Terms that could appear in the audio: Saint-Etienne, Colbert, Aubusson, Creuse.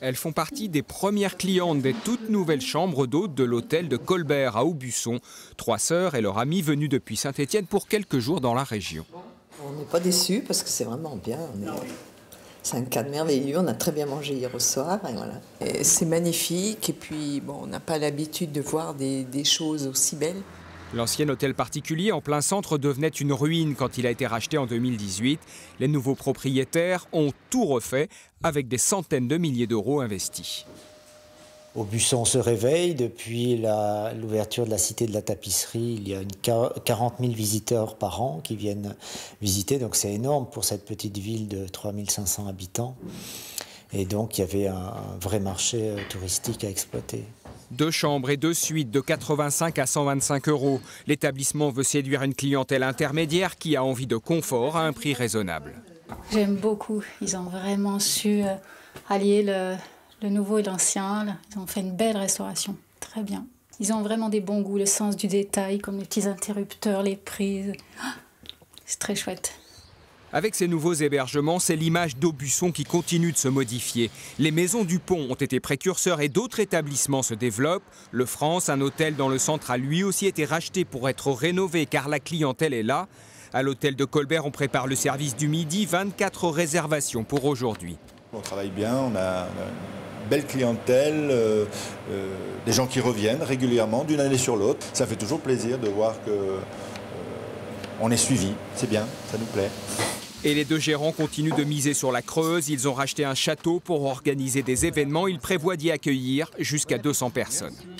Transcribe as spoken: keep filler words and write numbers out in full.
Elles font partie des premières clientes des toutes nouvelles chambres d'hôtes de l'hôtel de Colbert à Aubusson. Trois sœurs et leur ami venus depuis Saint-Etienne pour quelques jours dans la région. On n'est pas déçus parce que c'est vraiment bien. C'est un cadre merveilleux, on a très bien mangé hier au soir. Et voilà. Et c'est magnifique et puis bon, on n'a pas l'habitude de voir des, des choses aussi belles. L'ancien hôtel particulier en plein centre devenait une ruine quand il a été racheté en deux mille dix-huit. Les nouveaux propriétaires ont tout refait avec des centaines de milliers d'euros investis. Aubusson se réveille. Depuis l'ouverture de la Cité de la Tapisserie, il y a une quarante mille visiteurs par an qui viennent visiter. Donc c'est énorme pour cette petite ville de trois mille cinq cents habitants. Et donc il y avait un, un vrai marché touristique à exploiter. Deux chambres et deux suites de quatre-vingt-cinq à cent vingt-cinq euros. L'établissement veut séduire une clientèle intermédiaire qui a envie de confort à un prix raisonnable. J'aime beaucoup. Ils ont vraiment su allier le, le nouveau et l'ancien. Ils ont fait une belle restauration. Très bien. Ils ont vraiment des bons goûts, le sens du détail, comme les petits interrupteurs, les prises. C'est très chouette. Avec ces nouveaux hébergements, c'est l'image d'Aubusson qui continue de se modifier. Les maisons du pont ont été précurseurs et d'autres établissements se développent. Le France, un hôtel dans le centre, a lui aussi été racheté pour être rénové car la clientèle est là. À l'hôtel de Colbert, on prépare le service du midi, vingt-quatre réservations pour aujourd'hui. On travaille bien, on a une belle clientèle, euh, euh, des gens qui reviennent régulièrement d'une année sur l'autre. Ça fait toujours plaisir de voir que euh, on est suivi, c'est bien, ça nous plaît. Et les deux gérants continuent de miser sur la Creuse. Ils ont racheté un château pour organiser des événements. Ils prévoient d'y accueillir jusqu'à deux cents personnes.